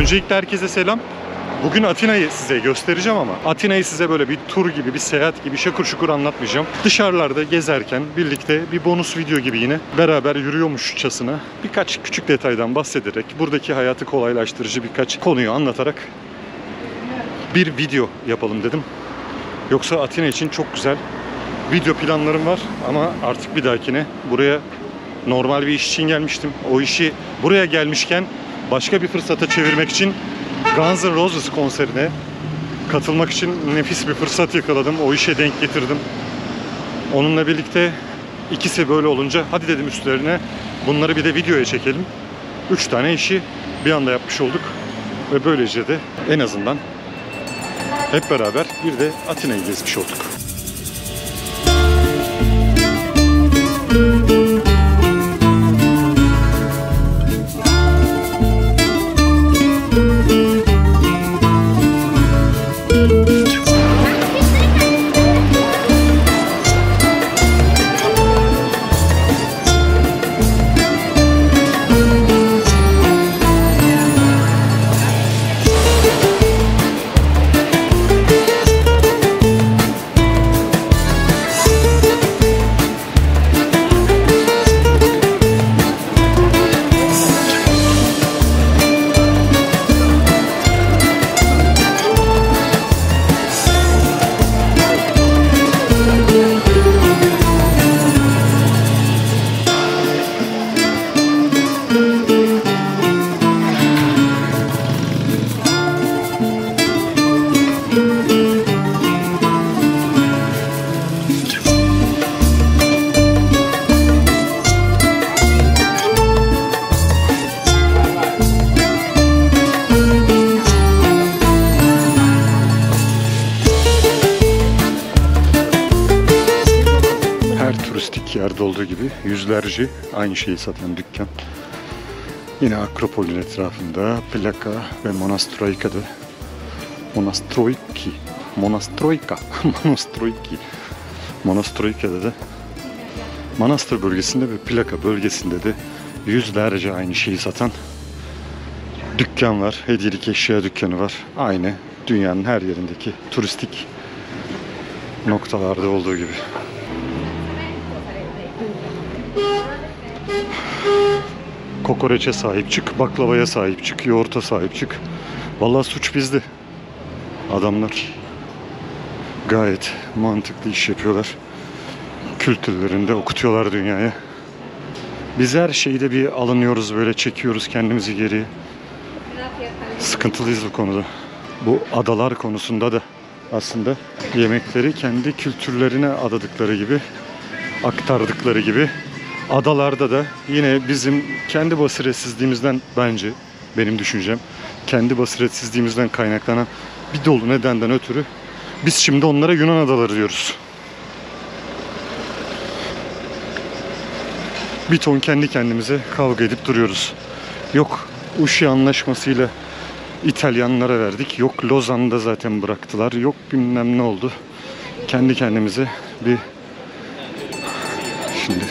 Öncelikle herkese selam. Bugün Atina'yı size göstereceğim ama Atina'yı size böyle bir tur gibi, bir seyahat gibi şakır şukur anlatmayacağım. Dışarılarda gezerken birlikte bir bonus video gibi yine beraber yürüyormuşçasına birkaç küçük detaydan bahsederek, buradaki hayatı kolaylaştırıcı birkaç konuyu anlatarak bir video yapalım dedim. Yoksa Atina için çok güzel video planlarım var ama artık bir dahakine buraya normal bir iş için gelmiştim. O işi buraya gelmişken başka bir fırsata çevirmek için Guns N' Roses konserine katılmak için nefis bir fırsat yakaladım. O işe denk getirdim. Onunla birlikte ikisi böyle olunca hadi dedim üstlerine bunları bir de videoya çekelim. 3 tane işi bir anda yapmış olduk. Ve böylece de en azından hep beraber bir de Atina'yı gezmiş olduk. Olduğu gibi yüzlerce aynı şeyi satan dükkan. Yine Akropol'ün etrafında Plaka ve Monastroika'da da Manastır bölgesinde ve Plaka bölgesinde de yüzlerce aynı şeyi satan dükkan var. Hediyelik eşya dükkanı var. Aynı dünyanın her yerindeki turistik noktalarda olduğu gibi. Kokoreçe sahip çık, baklavaya sahip çık, yoğurta sahip çık. Vallahi suç bizde. Adamlar gayet mantıklı iş yapıyorlar. Kültürlerinde okutuyorlar dünyaya. Biz her şeyde bir alınıyoruz, böyle çekiyoruz kendimizi geriye. Sıkıntılıyız bu konuda. Bu adalar konusunda da aslında yemekleri kendi kültürlerine adadıkları gibi, aktardıkları gibi adalarda da yine bizim kendi basiretsizliğimizden, bence benim düşüncem, kendi basiretsizliğimizden kaynaklanan bir dolu nedenden ötürü biz şimdi onlara Yunan adaları diyoruz. Bir ton kendi kendimize kavga edip duruyoruz. Yok Uşi Anlaşması'yla İtalyanlara verdik, yok Lozan'da zaten bıraktılar, yok bilmem ne oldu. Kendi kendimize bir... Şimdi...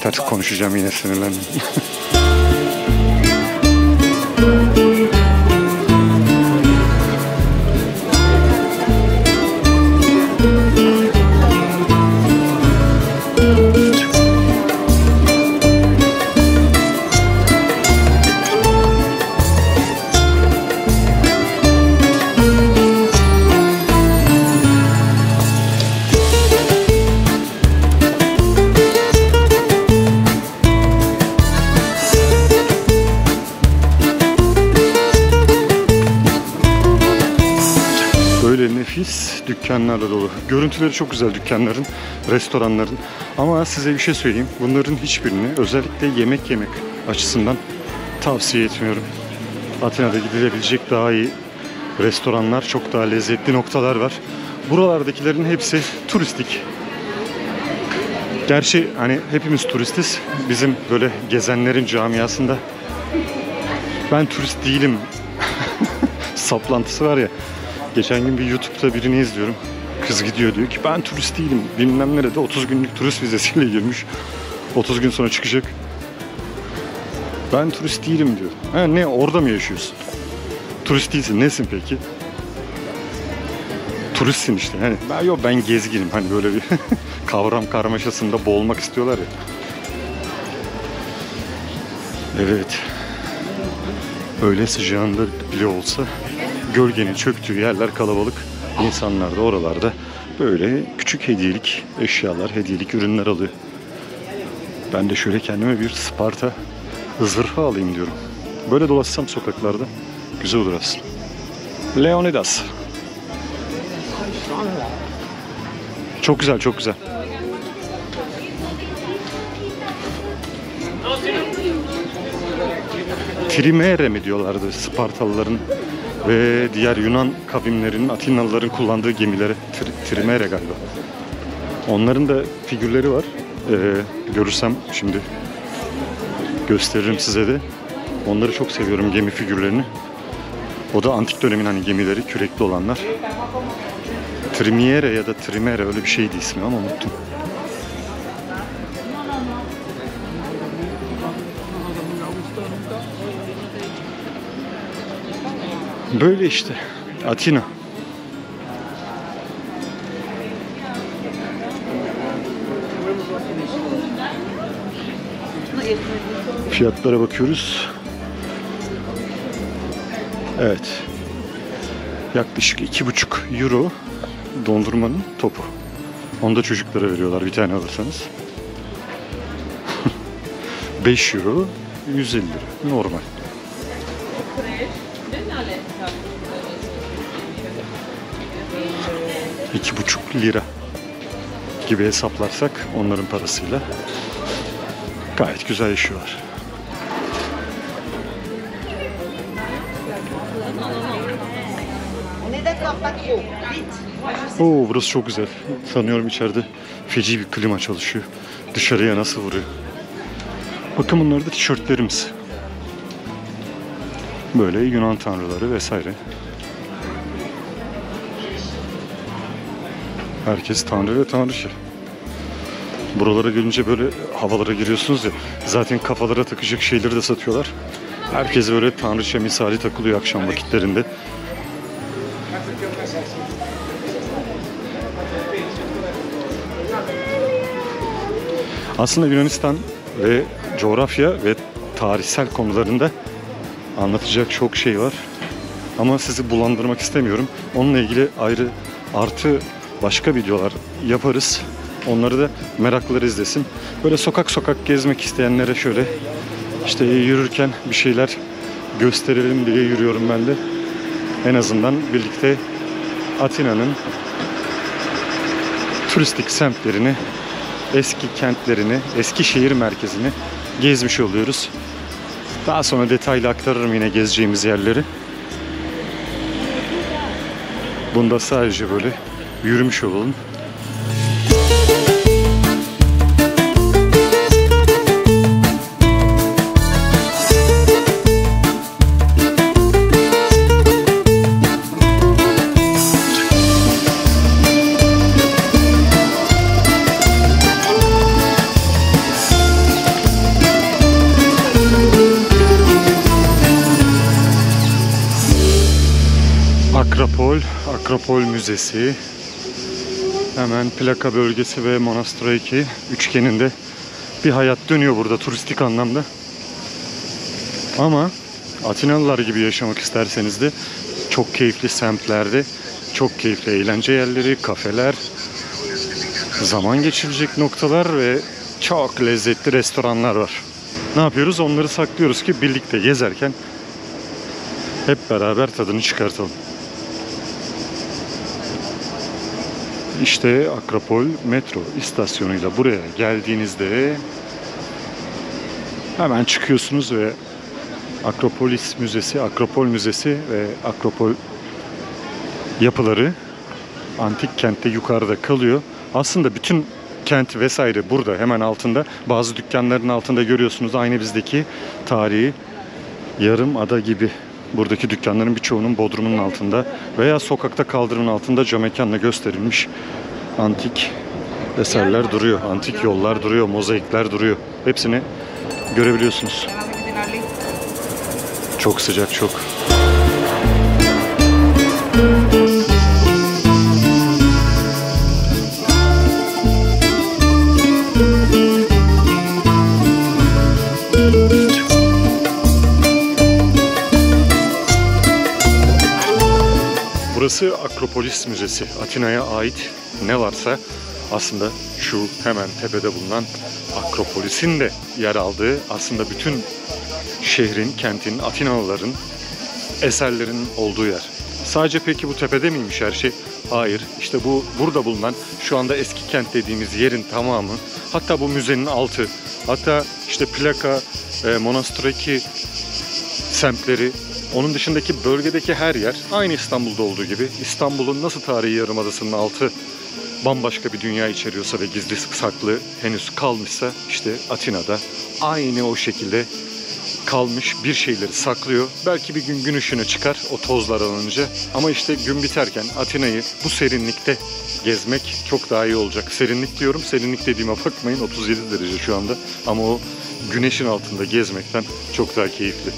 Ters konuşacağım, yine sinirlendim. Dükkanlarla dolu. Görüntüleri çok güzel dükkanların, restoranların. Ama size bir şey söyleyeyim. Bunların hiçbirini özellikle yemek açısından tavsiye etmiyorum. Atina'da gidilebilecek daha iyi restoranlar, çok daha lezzetli noktalar var. Buralardakilerin hepsi turistik. Gerçi hani hepimiz turistiz. Bizim böyle gezenlerin camiasında ben turist değilim saplantısı var ya. Geçen gün bir YouTube'da birini izliyorum. Kız gidiyor, diyor ki ben turist değilim. Bilmem nerede 30 günlük turist vizesiyle girmiş. 30 gün sonra çıkacak. Ben turist değilim diyor. Ha, ne, orada mı yaşıyorsun? turist değilsin. Nesin peki? Turistsin işte. Hani ben, yok ben gezginim. Hani böyle bir kavram karmaşasında boğulmak istiyorlar ya. Evet. Öyle sıcağında bile olsa gölgenin çöktüğü yerler kalabalık. İnsanlar da oralarda böyle küçük hediyelik eşyalar, hediyelik ürünler alıyor. Ben de şöyle kendime bir Sparta zırhı alayım diyorum. Böyle dolaşsam sokaklarda güzel olur aslında. Leonidas. Çok güzel, çok güzel. Trimere mi diyorlardı Spartalıların ve diğer Yunan kavimlerinin, Atinalıların kullandığı gemilere. Trimere galiba. Onların da figürleri var. Görürsem şimdi gösteririm size de. Onları çok seviyorum, gemi figürlerini. O da antik dönemin hani gemileri, kürekli olanlar. Trimere ya da Trimere, öyle bir şeydi ismi ama unuttum. Böyle işte Atina. Fiyatlara bakıyoruz. Evet. Yaklaşık 2,5 euro dondurmanın topu. Onu da çocuklara veriyorlar bir tane alırsanız. 5 euro 150 lira normal. İki 2,5 lira gibi hesaplarsak onların parasıyla gayet güzel yaşıyorlar. Oo, burası çok güzel. Sanıyorum içeride feci bir klima çalışıyor. Dışarıya nasıl vuruyor. Bakın bunlar da tişörtlerimiz. Böyle Yunan tanrıları vesaire. Herkes tanrı ve tanrıça. Buralara gelince böyle havalara giriyorsunuz ya. Zaten kafalara takacak şeyleri de satıyorlar. Herkes böyle tanrıça misali takılıyor akşam vakitlerinde. Aslında Yunanistan ve coğrafya ve tarihsel konularında anlatacak çok şey var. Ama sizi bulandırmak istemiyorum. Onunla ilgili ayrı artı başka videolar yaparız. Onları da meraklılar izlesin. Böyle sokak sokak gezmek isteyenlere şöyle işte yürürken bir şeyler gösterelim diye yürüyorum ben de. En azından birlikte Atina'nın turistik semtlerini, eski kentlerini, eski şehir merkezini gezmiş oluyoruz. Daha sonra detaylı aktarırım yine gezeceğimiz yerleri. Bunda sadece böyle yürümüş olalım. Metropol Müzesi, hemen Plaka bölgesi ve Monastroiki üçgeninde bir hayat dönüyor burada turistik anlamda. Ama Atinalılar gibi yaşamak isterseniz de çok keyifli semtlerde, çok keyifli eğlence yerleri, kafeler, zaman geçirecek noktalar ve çok lezzetli restoranlar var. Ne yapıyoruz? Onları saklıyoruz ki birlikte gezerken hep beraber tadını çıkartalım. İşte Akropol metro istasyonuyla buraya geldiğinizde hemen çıkıyorsunuz ve Akropolis Müzesi, Akropol Müzesi ve Akropol yapıları antik kentte yukarıda kalıyor. Aslında bütün kent vesaire burada hemen altında, bazı dükkanların altında görüyorsunuz aynı bizdeki tarihi yarımada gibi. Buradaki dükkanların birçoğunun bodrumunun altında veya sokakta kaldırımın altında cam mekanla gösterilmiş antik eserler duruyor. Antik yollar duruyor, mozaikler duruyor. Hepsini görebiliyorsunuz. Çok sıcak, çok. Burası Akropolis Müzesi. Atina'ya ait ne varsa aslında şu hemen tepede bulunan Akropolis'in de yer aldığı, aslında bütün şehrin, kentin, Atinalıların eserlerinin olduğu yer. Sadece peki bu tepede miymiş her şey? Hayır. İşte bu burada bulunan şu anda eski kent dediğimiz yerin tamamı, hatta bu müzenin altı, hatta işte Plaka, Monastireki semtleri, onun dışındaki bölgedeki her yer aynı İstanbul'da olduğu gibi. İstanbul'un nasıl tarihi yarımadasının altı bambaşka bir dünya içeriyorsa ve gizli saklı henüz kalmışsa, işte Atina'da aynı o şekilde kalmış, bir şeyleri saklıyor. Belki bir gün gün ışığına çıkar o tozlar alınca, ama işte gün biterken Atina'yı bu serinlikte gezmek çok daha iyi olacak. Serinlik diyorum, serinlik dediğime bakmayın, 37 derece şu anda, ama o güneşin altında gezmekten çok daha keyifli.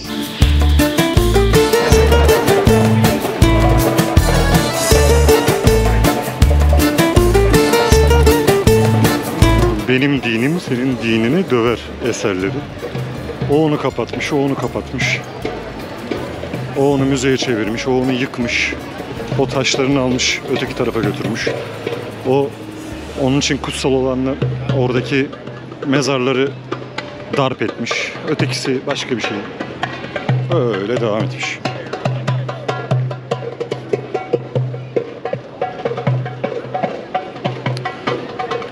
Benim dinim senin dinini döver eserleri. O onu kapatmış, o onu kapatmış. O onu müzeye çevirmiş, o onu yıkmış. O taşlarını almış, öteki tarafa götürmüş. O, onun için kutsal olanla oradaki mezarları darp etmiş. Ötekisi başka bir şey. Öyle devam etmiş.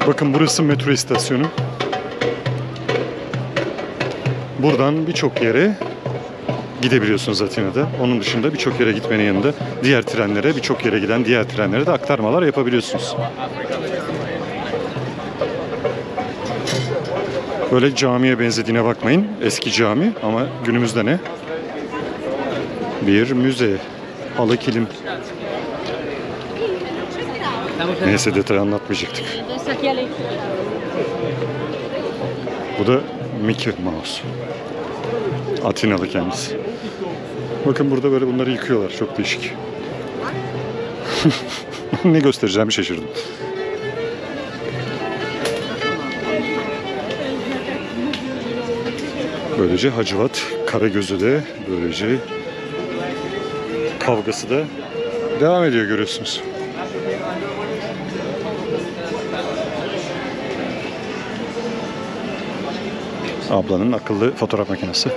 Bakın burası metro istasyonu. Buradan birçok yere gidebiliyorsunuz Atina'da. Onun dışında birçok yere gitmenin yanında diğer trenlere, birçok yere giden diğer trenlere de aktarmalar yapabiliyorsunuz. Böyle camiye benzediğine bakmayın. Eski cami ama günümüzde ne? Bir müze. Halı kilim. Neyse, detay anlatmayacaktık. Bu da Mickey Mouse. Atinalı kendisi. Bakın burada böyle bunları yıkıyorlar. Çok değişik. Ne göstereceğimi şaşırdım. Böylece Hacivat Karagöz'ü de, böylece kavgası da devam ediyor, görüyorsunuz. Ablanın akıllı fotoğraf makinesi.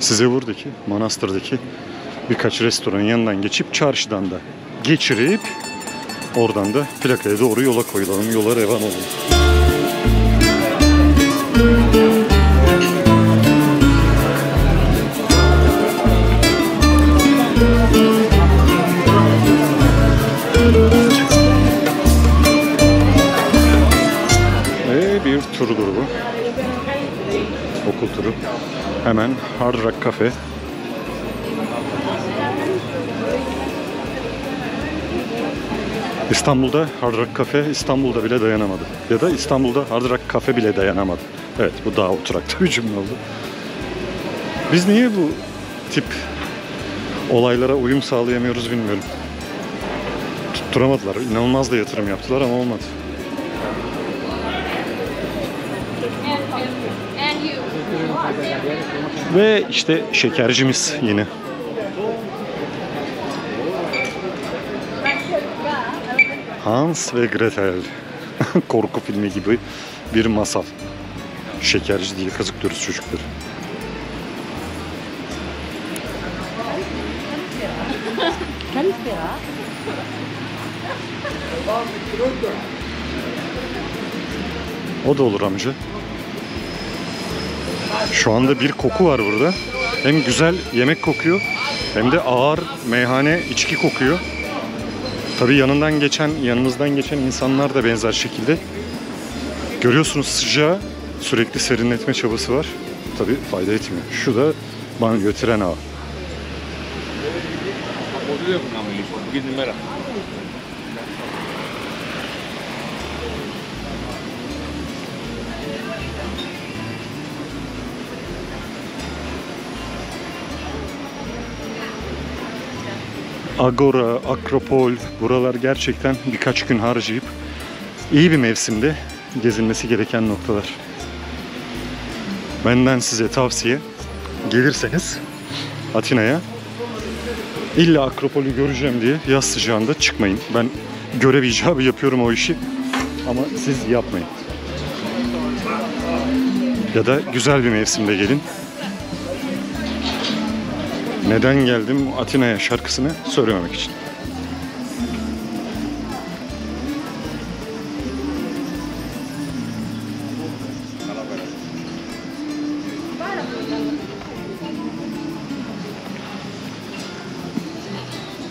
Size buradaki manastırdaki birkaç restoranın yanından geçip çarşıdan da geçirip oradan da Plaka'ya doğru yola koyulalım, yola revan olalım. Ve bir tur grubu. Okul turu. Hemen Hard Rock Cafe. İstanbul'da Hard Rock Cafe İstanbul'da bile dayanamadı. Ya da İstanbul'da Hard Rock Cafe bile dayanamadı. Evet, bu daha oturakta bir cümle oldu. Biz niye bu tip olaylara uyum sağlayamıyoruz bilmiyorum. Tutturamadılar. İnanılmaz da yatırım yaptılar ama olmadı. Ve işte şekercimiz yine. Hans ve Gretel. Korku filmi gibi bir masal. Şekerci diye kazıklıyoruz çocukları. O da olur amca. Şu anda bir koku var burada. Hem güzel yemek kokuyor, hem de ağır meyhane içki kokuyor. Tabii yanımızdan geçen insanlar da benzer şekilde. Görüyorsunuz sıcağı, sürekli serinletme çabası var. Tabii fayda etmiyor. Şu da banyo, tren ağı. Agora, Akropol, buralar gerçekten birkaç gün harcayıp iyi bir mevsimde gezilmesi gereken noktalar. Benden size tavsiye, gelirseniz Atina'ya illa Akropol'ü göreceğim diye yaz sıcağında çıkmayın. Ben görev icabı yapıyorum o işi ama siz yapmayın. Ya da güzel bir mevsimde gelin. Neden geldim Atina'ya şarkısını söylememek için.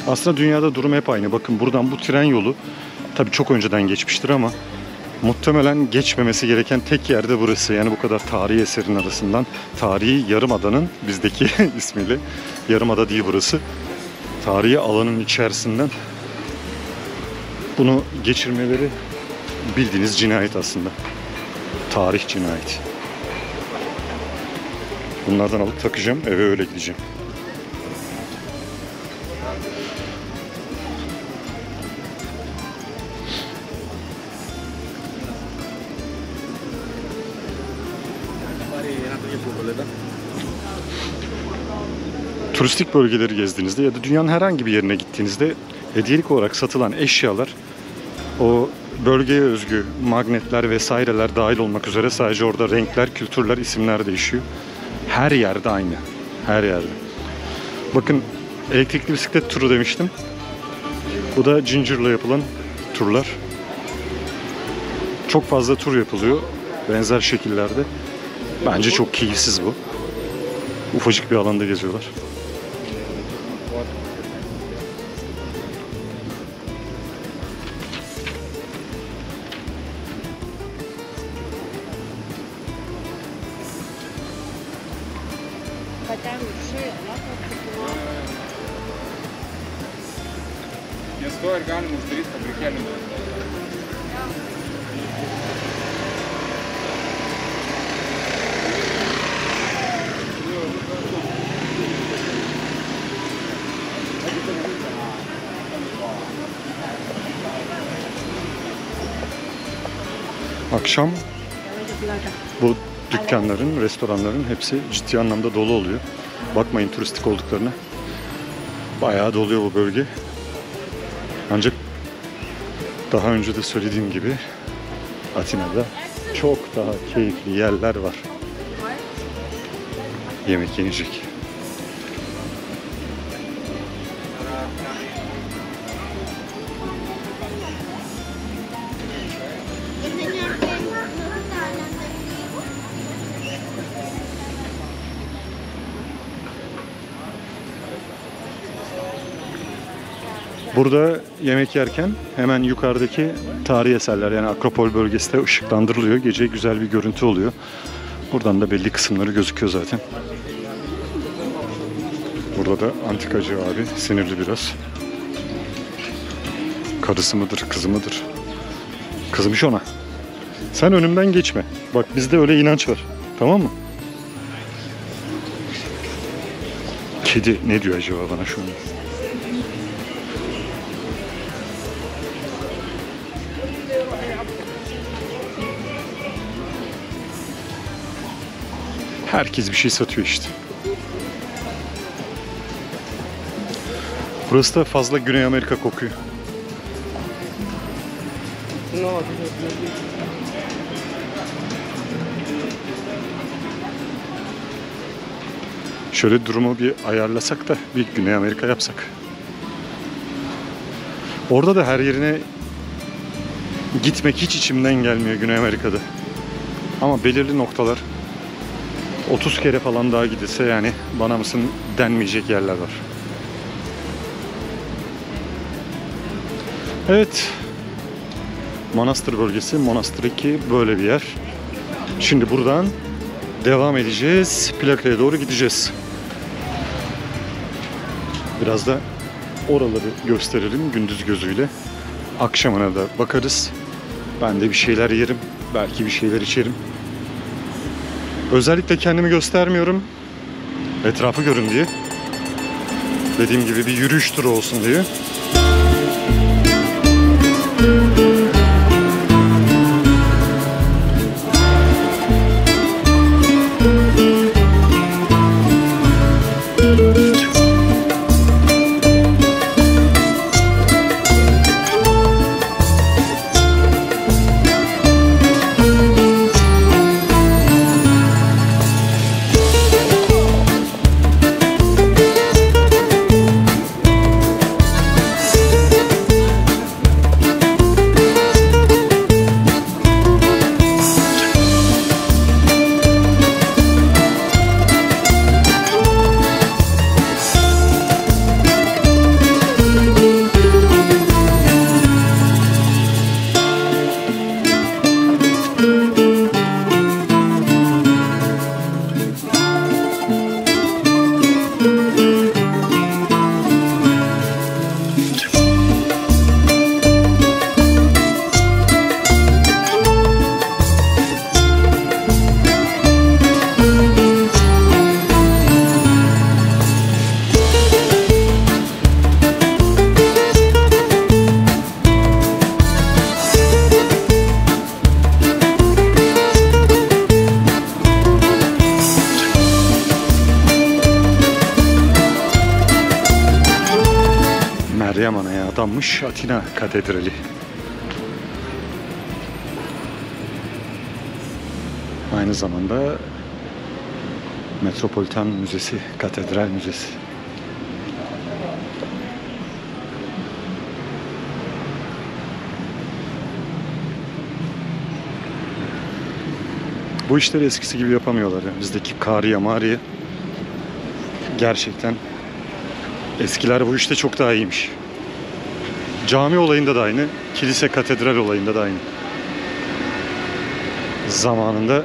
Aslında dünyada durum hep aynı. Bakın buradan bu tren yolu tabii çok önceden geçmiştir ama muhtemelen geçmemesi gereken tek yerde burası. Yani bu kadar tarihi eserin arasından, tarihi yarımadanın bizdeki ismiyle, yarımada değil burası, tarihi alanın içerisinden bunu geçirmeleri bildiğiniz cinayet aslında. Tarih cinayeti. Bunlardan alıp takacağım, eve öyle gideceğim. Turistik bölgeleri gezdiğinizde ya da dünyanın herhangi bir yerine gittiğinizde hediyelik olarak satılan eşyalar, o bölgeye özgü magnetler vesaireler dahil olmak üzere sadece orada renkler, kültürler, isimler değişiyor. Her yerde aynı. Her yerde. Bakın elektrikli bisiklet turu demiştim. Bu da zincirle yapılan turlar. Çok fazla tur yapılıyor benzer şekillerde. Bence çok keyifsiz bu. Ufacık bir alanda geziyorlar. Akşam bu dükkanların, restoranların hepsi ciddi anlamda dolu oluyor. Bakmayın turistik olduklarına. Bayağı doluyor bu bölge. Ancak daha önce de söylediğim gibi Atina'da çok daha keyifli yerler var. Yemek yenecek. Burada yemek yerken hemen yukarıdaki tarihi eserler yani Akropol bölgesi de ışıklandırılıyor. Gece güzel bir görüntü oluyor. Buradan da belli kısımları gözüküyor zaten. Burada da antikacı abi sinirli biraz. Karısı mıdır, kızı mıdır? Kızmış ona. Sen önümden geçme. Bak bizde öyle inanç var. Tamam mı? Kedi ne diyor acaba bana şu an? Herkes bir şey satıyor işte. Burası da fazla Güney Amerika kokuyor. Şöyle durumu bir ayarlasak da bir Güney Amerika yapsak. Orada da her yerine gitmek hiç içimden gelmiyor Güney Amerika'da. Ama belirli noktalar 30 kere falan daha gidilse yani bana mısın denmeyecek yerler var. Evet. Manastır bölgesi, Manastır 2 böyle bir yer. Şimdi buradan devam edeceğiz. Plaka'ya doğru gideceğiz. Biraz da oraları gösterelim gündüz gözüyle. Akşamına da bakarız. Ben de bir şeyler yerim. Belki bir şeyler içerim. Özellikle kendimi göstermiyorum, etrafı görün diye. dediğim gibi bir yürüyüş turu olsun diye. Atina Katedrali. Aynı zamanda Metropolitan Müzesi, Katedral Müzesi. Bu işleri eskisi gibi yapamıyorlar. Yani bizdeki Karya Maria gerçekten eskiler bu işte çok daha iyiymiş. Cami olayında da aynı, kilise katedral olayında da aynı. Zamanında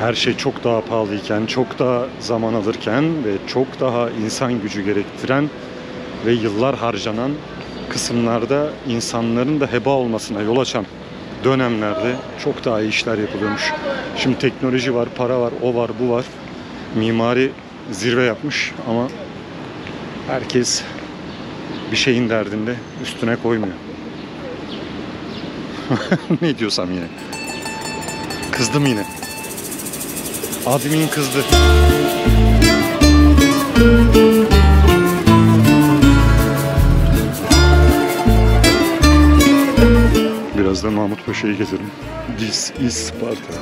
her şey çok daha pahalıyken, çok daha zaman alırken ve çok daha insan gücü gerektiren ve yıllar harcanan kısımlarda insanların da heba olmasına yol açan dönemlerde çok daha iyi işler yapılıyormuş. Şimdi teknoloji var, para var, o var, bu var. Mimari zirve yapmış ama herkes bir şeyin derdinde, üstüne koymuyor. Ne diyorsam yine. Kızdım yine. Admin kızdı. Biraz da Mahmut Paşa'yı gezerim. This is Sparta.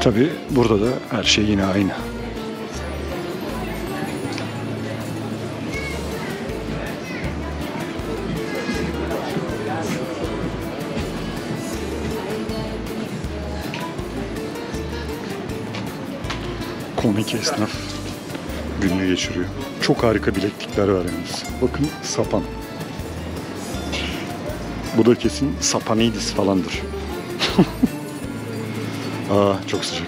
Tabii burada da her şey yine aynı. Komik esnaf gününü geçiriyor. Çok harika bileklikler var yalnız. Bakın sapan. Bu da kesin sapanidis falandır. Aa, çok sıcak.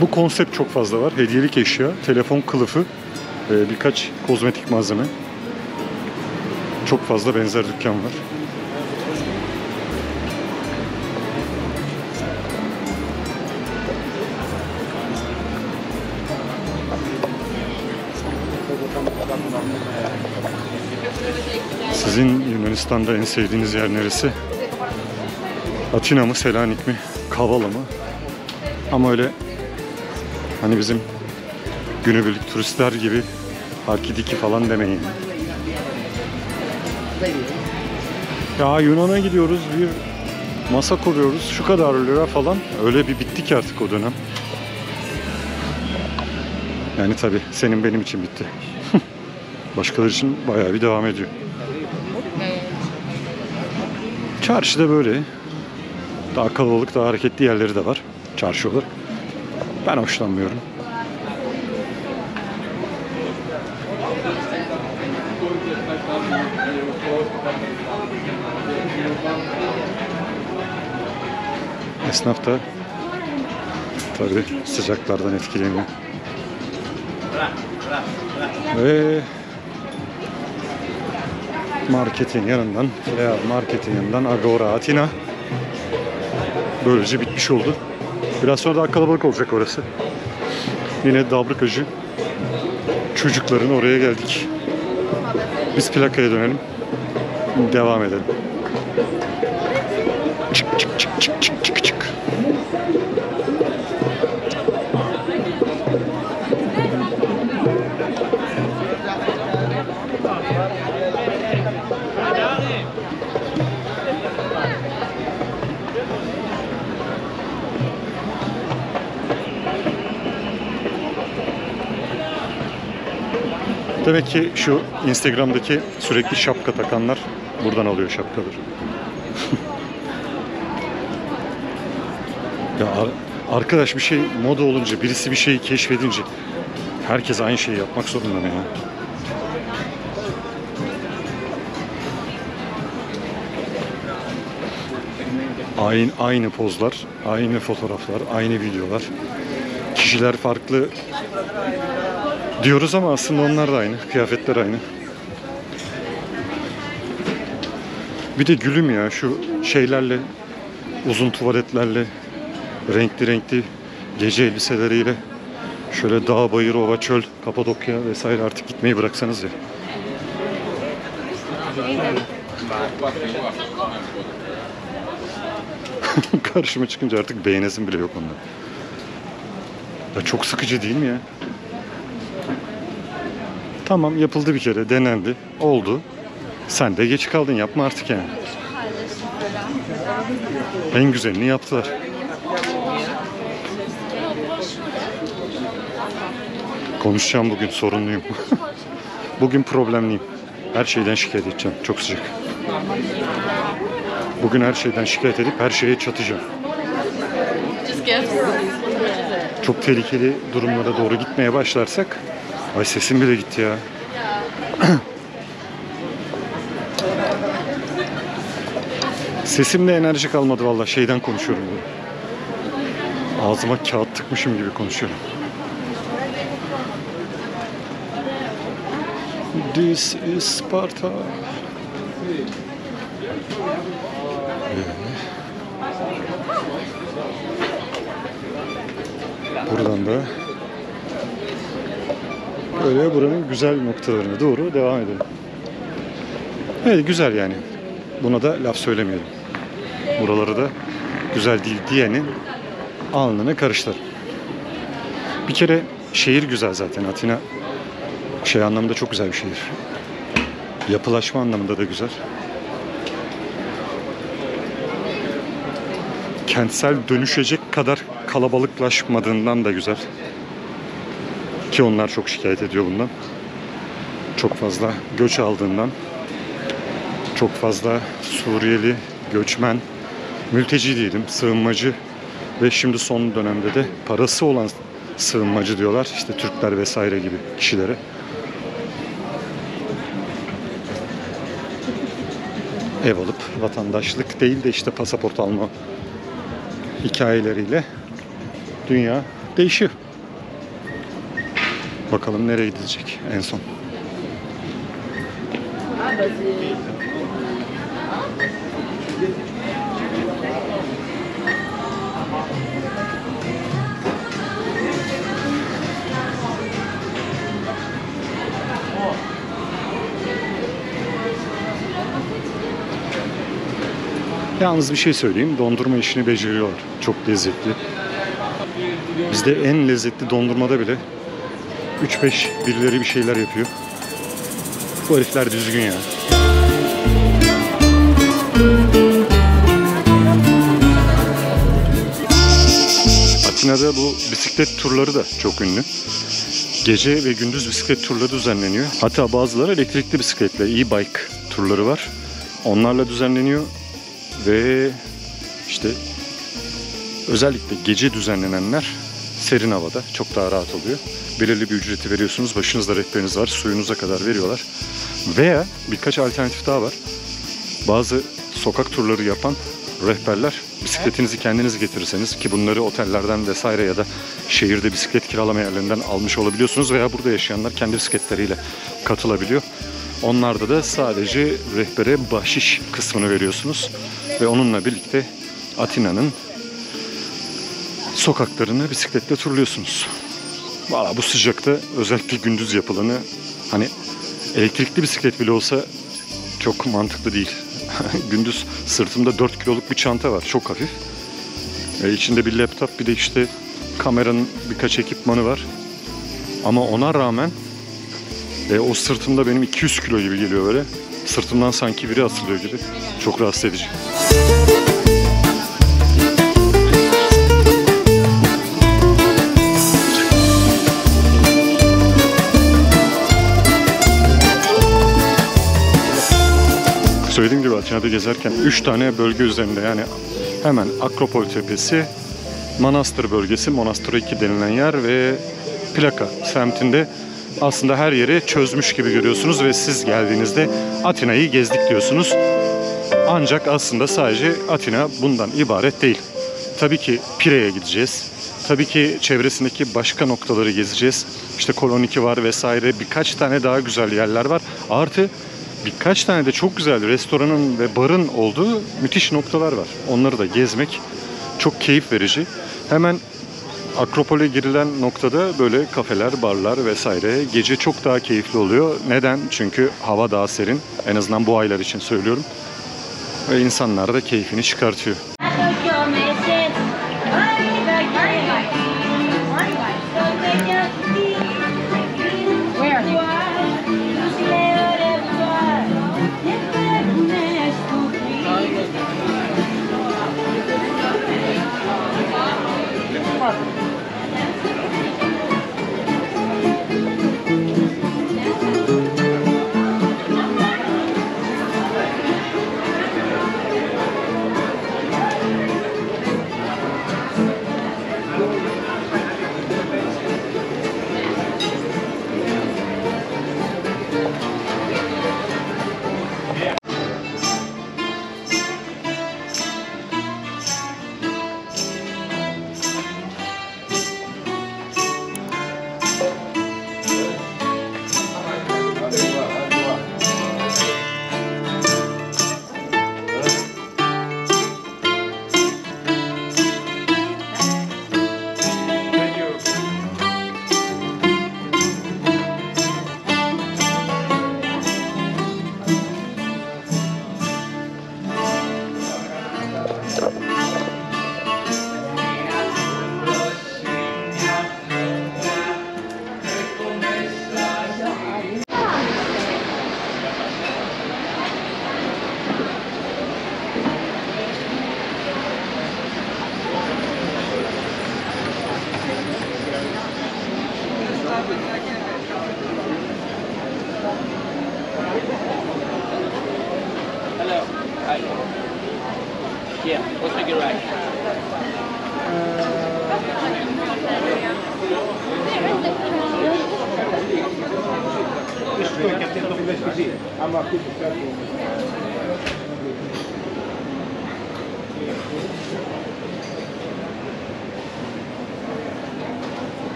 Bu konsept çok fazla var. Hediyelik eşya, telefon kılıfı, birkaç kozmetik malzeme. Çok fazla benzer dükkan var. Sizin Yunanistan'da en sevdiğiniz yer neresi? Atina mı, Selanik mi, Kavala mı? Ama öyle hani bizim günübirlik turistler gibi hakidiki falan demeyin. Ya Yunan'a gidiyoruz, bir masa kuruyoruz, şu kadar lira falan. Öyle bir bittik artık o dönem. Yani tabii senin benim için bitti. Başkaları için bayağı bir devam ediyor. Çarşıda böyle. Daha kalabalık, daha hareketli yerleri de var. Çarşı olur. Ben hoşlanmıyorum. Esnaf da tabii sıcaklardan etkileniyor. Ve marketin yanından Agora Atina böylece bitmiş oldu. Biraz sonra daha kalabalık olacak orası. Yine Dabrikacı çocukların oraya geldik. Biz Plaka'ya dönelim. Devam edelim. Çık çık çık çık çık çık çık. Demek ki şu Instagram'daki sürekli şapka takanlar buradan alıyor şapkaları. Ya arkadaş, bir şey moda olunca, birisi bir şeyi keşfedince herkes aynı şeyi yapmak zorunda mı ya? Aynı pozlar, aynı fotoğraflar, aynı videolar. Kişiler farklı diyoruz ama aslında onlar da aynı, kıyafetler aynı. Bir de gülüm ya, şu şeylerle, uzun tuvaletlerle, renkli renkli gece elbiseleriyle şöyle dağ, bayır, ova, çöl, Kapadokya vesaire artık gitmeyi bıraksanız ya. Karşıma çıkınca artık beğenesim bile yok ondan. Ya çok sıkıcı değil mi ya? Tamam, yapıldı bir kere, denendi, oldu. Sen de geç kaldın, yapma artık yani. En güzelini yaptılar. Konuşacağım bugün, sorunluyum. Bugün problemliyim. Her şeyden şikayet edeceğim, çok sıcak. Bugün her şeyden şikayet edip her şeye çatacağım. Çok tehlikeli durumlara doğru gitmeye başlarsak... Ay sesim bile gitti ya. Sesimle enerji kalmadı valla, şeyden konuşuyorum böyle. Ağzıma kağıt tıkmışım gibi konuşuyorum. This is Sparta. Buradan da böyle buranın güzel noktalarına doğru devam edelim. Evet, güzel yani. Buna da laf söylemeyelim. Buraları da güzel değil diyenin alnını karıştırırım. Bir kere şehir güzel zaten. Atina şey anlamında çok güzel bir şehir. Yapılaşma anlamında da güzel. Kentsel dönüşecek kadar kalabalıklaşmadığından da güzel. Ki onlar çok şikayet ediyor bundan. Çok fazla göç aldığından, çok fazla Suriyeli, göçmen, mülteci diyelim, sığınmacı ve şimdi son dönemde de parası olan sığınmacı diyorlar. İşte Türkler vesaire gibi kişilere. Ev alıp vatandaşlık değil de işte pasaport alma hikayeleriyle dünya değişiyor. Bakalım nereye gidecek en son. Yalnız bir şey söyleyeyim, dondurma işini beceriyorlar. Çok lezzetli. Bizde en lezzetli dondurmada bile 3-5 birileri bir şeyler yapıyor. Bu herifler düzgün ya. Atina'da bu bisiklet turları da çok ünlü. Gece ve gündüz bisiklet turları düzenleniyor. Hatta bazıları elektrikli bisikletle, e-bike turları var. Onlarla düzenleniyor. Ve işte özellikle gece düzenlenenler serin havada çok daha rahat oluyor. Belirli bir ücreti veriyorsunuz. Başınızda rehberiniz var. Suyunuza kadar veriyorlar. Veya birkaç alternatif daha var. Bazı sokak turları yapan rehberler bisikletinizi kendiniz getirirseniz, ki bunları otellerden vesaire ya da şehirde bisiklet kiralama yerlerinden almış olabiliyorsunuz veya burada yaşayanlar kendi bisikletleriyle katılabiliyor. Onlarda da sadece rehbere bahşiş kısmını veriyorsunuz ve onunla birlikte Atina'nın sokaklarını bisikletle turluyorsunuz. Valla bu sıcakta özellikle gündüz yapılanı, hani elektrikli bisiklet bile olsa çok mantıklı değil. Gündüz sırtımda 4 kiloluk bir çanta var, çok hafif. İçinde bir laptop, bir de işte kameranın birkaç ekipmanı var. Ama ona rağmen o sırtımda benim 200 kilo gibi geliyor böyle. Sırtımdan sanki biri atılıyor gibi. Çok rahatsız edici. Söylediğim gibi Atina'da gezerken 3 tane bölge üzerinde, yani hemen Akropol tepesi, Manastır bölgesi, Monastiriki denilen yer ve Plaka semtinde aslında her yeri çözmüş gibi görüyorsunuz ve siz geldiğinizde Atina'yı gezdik diyorsunuz. Ancak aslında sadece Atina bundan ibaret değil. Tabii ki Pire'ye gideceğiz. Tabii ki çevresindeki başka noktaları gezeceğiz. İşte Koloniki var vesaire, birkaç tane daha güzel yerler var. Artı birkaç tane de çok güzel restoranın ve barın olduğu müthiş noktalar var. Onları da gezmek çok keyif verici. Hemen Akropol'e girilen noktada böyle kafeler, barlar vesaire gece çok daha keyifli oluyor. Neden? Çünkü hava daha serin. En azından bu aylar için söylüyorum. Ve insanlar da keyfini çıkartıyor.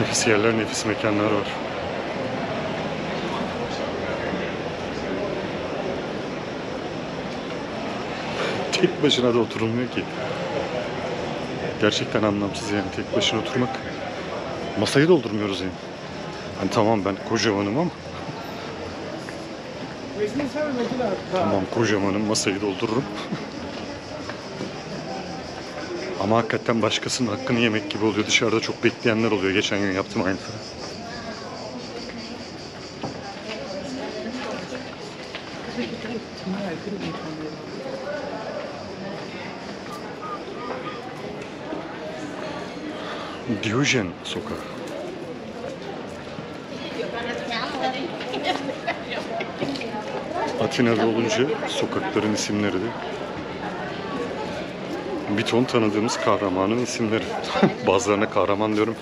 Nefis yerler, nefis mekanlar var. Tek başına da oturulmuyor ki. Gerçekten anlamsız yani, tek başına oturmak. Masayı doldurmuyoruz yani. Hani tamam ben kocamanım ama. Tamam kocamanım, masayı doldururum. Ama hakikaten başkasının hakkını yemek gibi oluyor. Dışarıda çok bekleyenler oluyor. Geçen gün yaptım aynısını. Diojen sokağı. Atina'da olunca sokakların isimleri de bir ton tanıdığımız kahramanın isimleri. Bazılarına kahraman diyorum.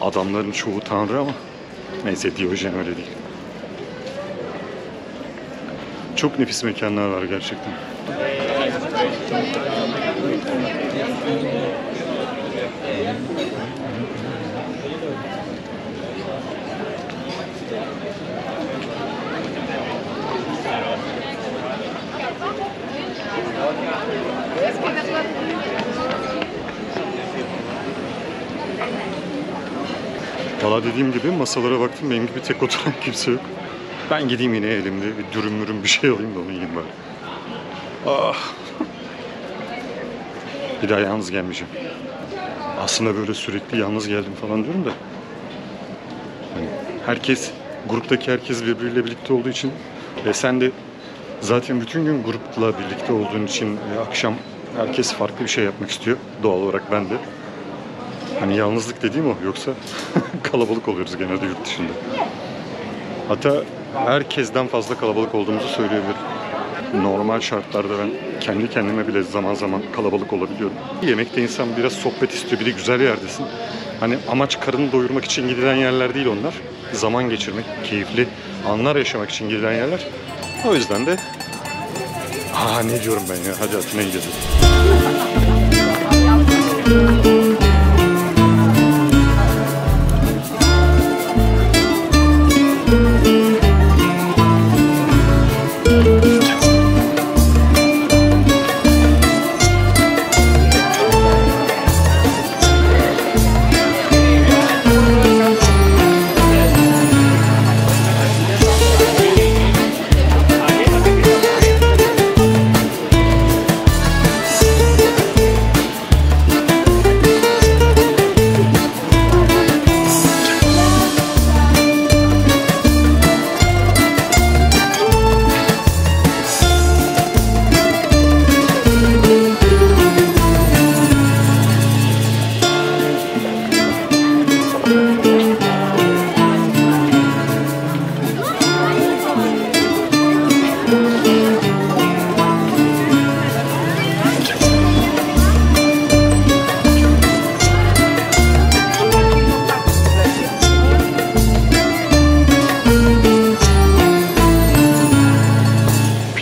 Adamların çoğu tanrı ama neyse, Diojen öyle değil. Çok nefis mekanlar var gerçekten. Valla dediğim gibi masalara baktım, benim gibi tek oturan kimse yok. Ben gideyim yine elimde bir dürüm mürüm bir şey alayım da onu yiyeyim bari. Ah. Bir daha yalnız gelmeyeceğim. Aslında böyle sürekli yalnız geldim falan diyorum da. Hani herkes, gruptaki herkes birbiriyle birlikte olduğu için ve sen de zaten bütün gün grupla birlikte olduğun için akşam herkes farklı bir şey yapmak istiyor. Doğal olarak ben de. Hani yalnızlık dediğim o, yoksa kalabalık oluyoruz genelde yurt dışında. Hatta herkesten fazla kalabalık olduğumuzu söyleyebilirim. Normal şartlarda ben kendi kendime bile zaman zaman kalabalık olabiliyorum. Yemekte insan biraz sohbet istiyor, bir de güzel yerdesin. Hani amaç karını doyurmak için gidilen yerler değil onlar. Zaman geçirmek, keyifli anlar yaşamak için gidilen yerler. O yüzden de... Aa, ne diyorum ben ya, hadi Atina'ya gidelim.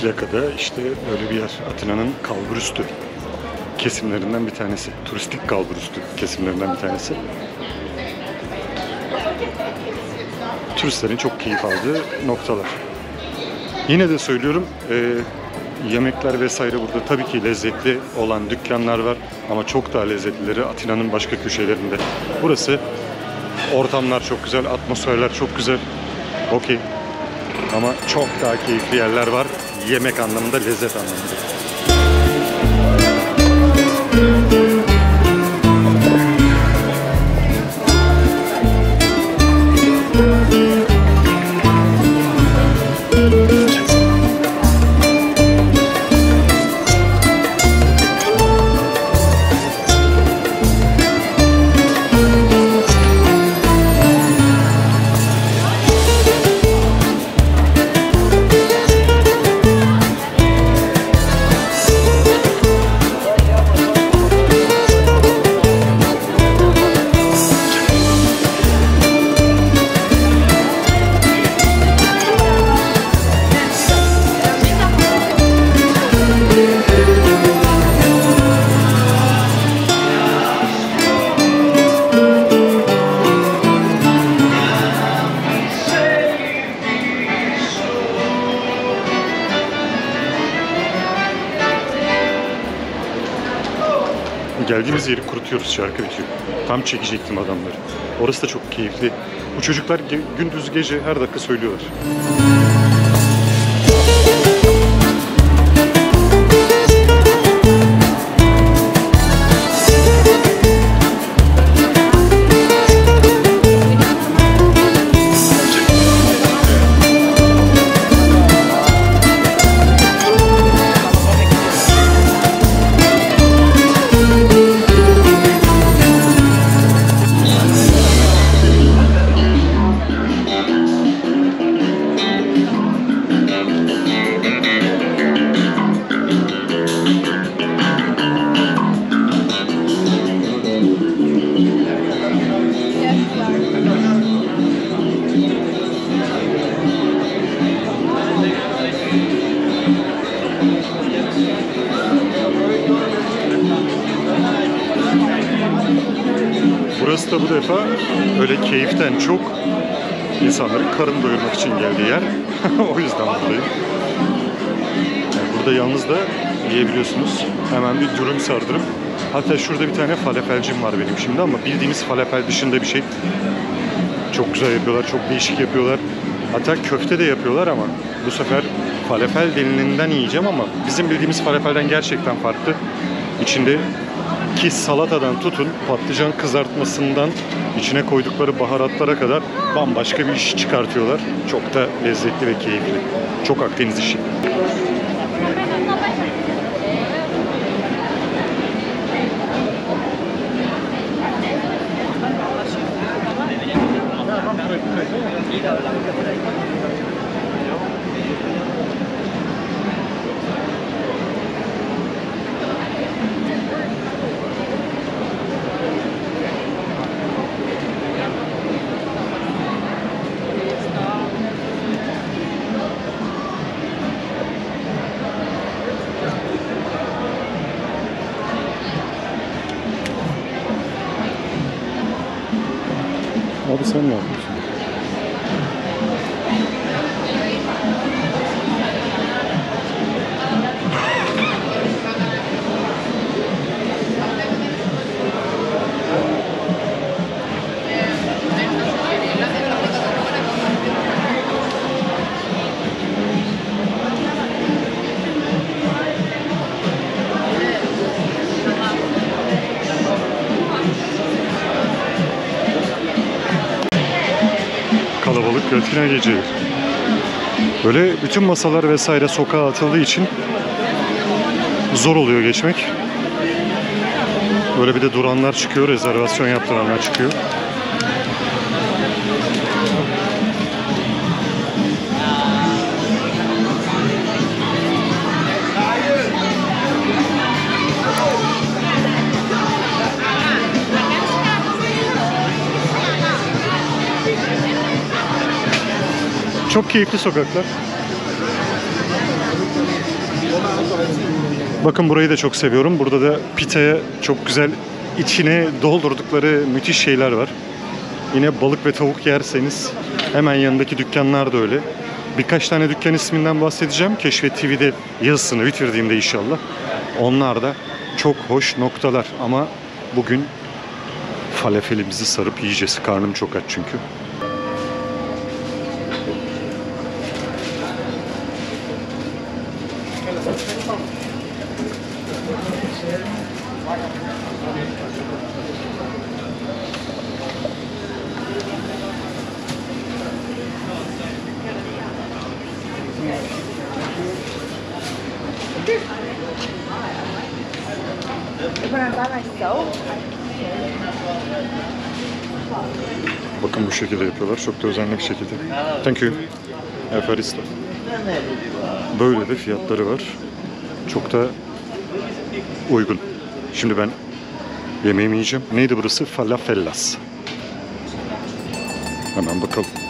Plaka'da işte öyle bir yer. Atina'nın kalburüstü kesimlerinden bir tanesi. Turistik kalburüstü kesimlerinden bir tanesi. Turistlerin çok keyif aldığı noktalar. Yine de söylüyorum, yemekler vesaire burada tabii ki lezzetli olan dükkanlar var. Ama çok daha lezzetlileri Atina'nın başka köşelerinde. Burası ortamlar çok güzel, atmosferler çok güzel. Okey. Ama çok daha keyifli yerler var. Yemek anlamında, lezzet anlamında. Geldiğimiz yeri kurutuyoruz, şarkı bitiyor. Tam çekecektim adamları. Orası da çok keyifli. Bu çocuklar gündüz gece her dakika söylüyorlar. Bu defa öyle keyiften çok insanların karın doyurmak için geldiği yer. O yüzden buradayım. Yani burada yalnız da yiyebiliyorsunuz. Hemen bir dürüm sardırıp. Hatta şurada bir tane falafelcim var benim şimdi ama bildiğimiz falafel dışında bir şey. Çok güzel yapıyorlar, çok değişik yapıyorlar. Hatta köfte de yapıyorlar ama bu sefer falafel denilenden yiyeceğim ama bizim bildiğimiz falafelden gerçekten farklı. İçinde ki salatadan tutun, patlıcan kızartmasından içine koydukları baharatlara kadar bambaşka bir iş çıkartıyorlar. Çok da lezzetli ve keyifli. Çok Akdeniz işi. Abi sen ne yapıyorsun? Götüne gece. Böyle bütün masalar vesaire sokağa atıldığı için zor oluyor geçmek. Böyle bir de duranlar çıkıyor, rezervasyon yaptıranlar çıkıyor. Çok keyifli sokaklar. Bakın burayı da çok seviyorum. Burada da piteye çok güzel içine doldurdukları müthiş şeyler var. Yine balık ve tavuk yerseniz hemen yanındaki dükkanlar da öyle. Birkaç tane dükkan isminden bahsedeceğim. Keşfet TV'de yazısını bitirdiğimde inşallah. Onlar da çok hoş noktalar ama bugün falafelimizi sarıp yiyeceğiz. Karnım çok aç çünkü. Bakın bu şekilde yapıyorlar. Çok da özenli bir şekilde. Thank you. Efaristo. Böyle de fiyatları var. Çok da uygun. Şimdi ben yemeğimi yiyeceğim. Neydi burası? Falafellas. Hemen bakalım.